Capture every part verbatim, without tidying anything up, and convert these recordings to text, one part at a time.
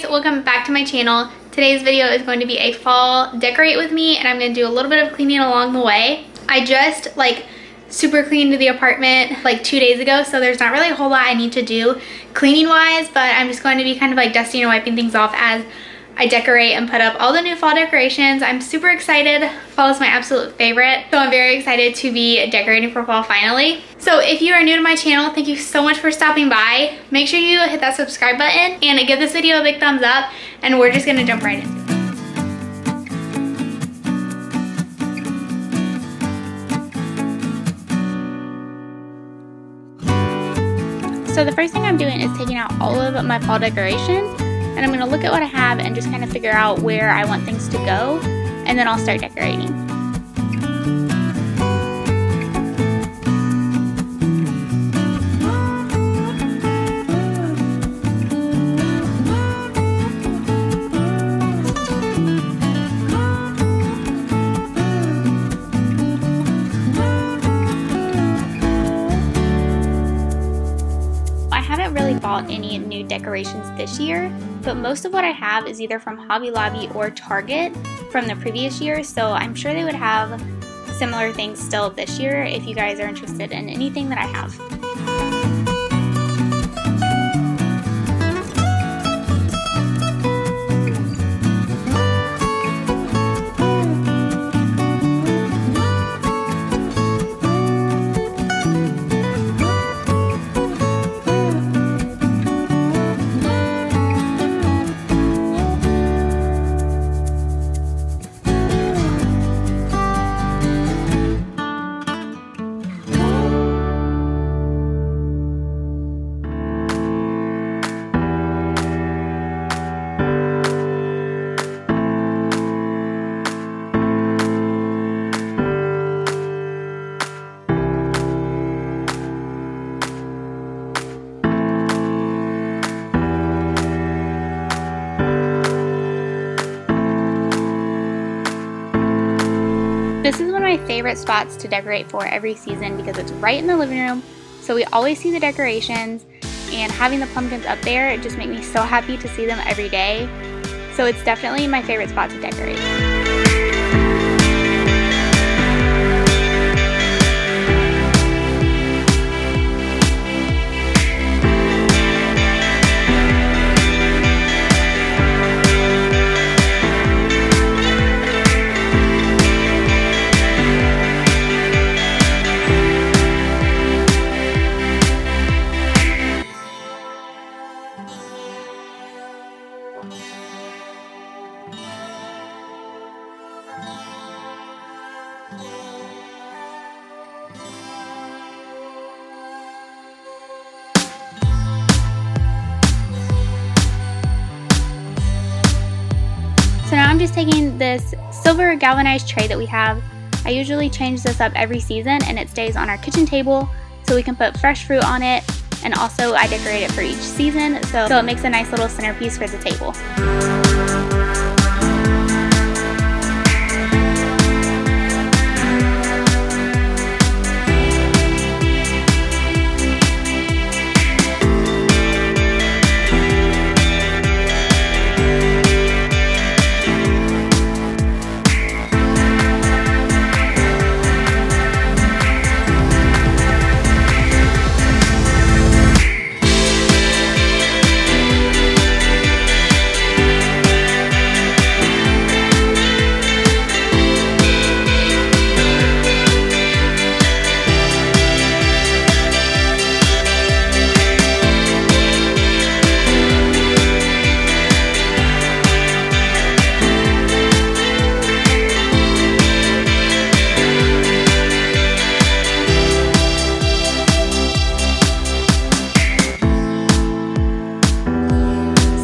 guys, welcome back to my channel. Today's video is going to be a fall decorate with me, and I'm going to do a little bit of cleaning along the way. I just like super cleaned the apartment like two days ago, so there's not really a whole lot I need to do cleaning wise, but I'm just going to be kind of like dusting and wiping things off as I decorate and put up all the new fall decorations. I'm super excited. Fall is my absolute favorite, so I'm very excited to be decorating for fall finally. So if you are new to my channel, thank you so much for stopping by. Make sure you hit that subscribe button and give this video a big thumbs up, and we're just gonna jump right in. So the first thing I'm doing is taking out all of my fall decorations. And I'm going to look at what I have and just kind of figure out where I want things to go, and then I'll start decorating. I haven't really bought any new decorations this year, but most of what I have is either from Hobby Lobby or Target from the previous year, so I'm sure they would have similar things still this year if you guys are interested in anything that I have. This is one of my favorite spots to decorate for every season because it's right in the living room, so we always see the decorations, and having the pumpkins up there, it just makes me so happy to see them every day. So it's definitely my favorite spot to decorate. So now I'm just taking this silver galvanized tray that we have. I usually change this up every season, and it stays on our kitchen table so we can put fresh fruit on it, and also I decorate it for each season so, so it makes a nice little centerpiece for the table.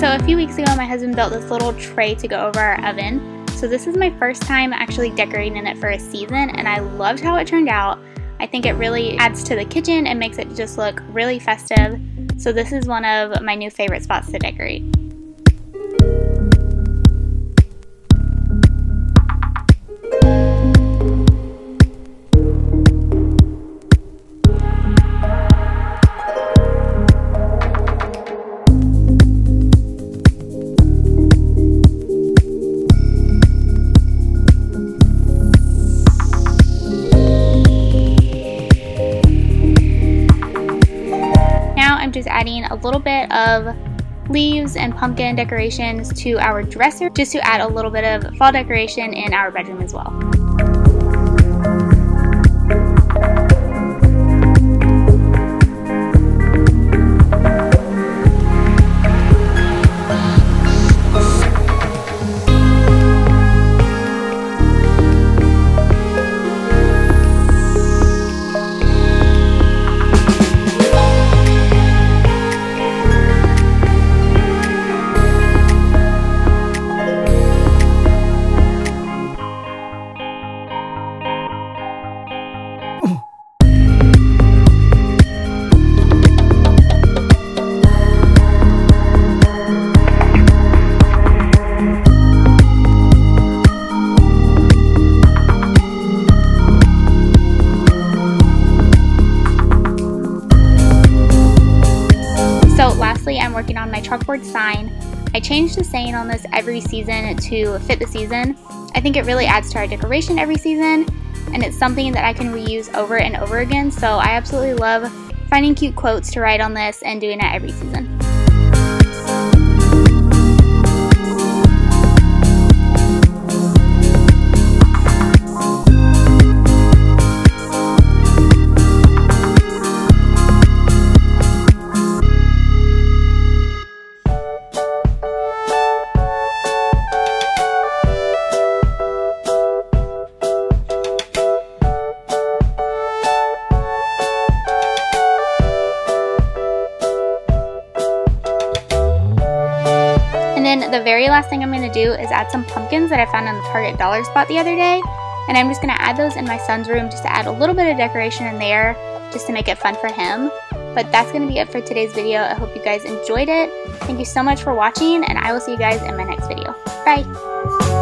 So a few weeks ago, my husband built this little tray to go over our oven. So this is my first time actually decorating in it for a season, and I loved how it turned out. I think it really adds to the kitchen and makes it just look really festive. So this is one of my new favorite spots to decorate. just adding a little bit of leaves and pumpkin decorations to our dresser, just to add a little bit of fall decoration in our bedroom as well. I'm working on my chalkboard sign. I change the saying on this every season to fit the season. I think it really adds to our decoration every season, and it's something that I can reuse over and over again, so I absolutely love finding cute quotes to write on this and doing that every season. Then the very last thing I'm going to do is add some pumpkins that I found on the Target dollar spot the other day, and I'm just going to add those in my son's room just to add a little bit of decoration in there just to make it fun for him. But that's going to be it for today's video. I hope you guys enjoyed it. Thank you so much for watching, and I will see you guys in my next video. Bye!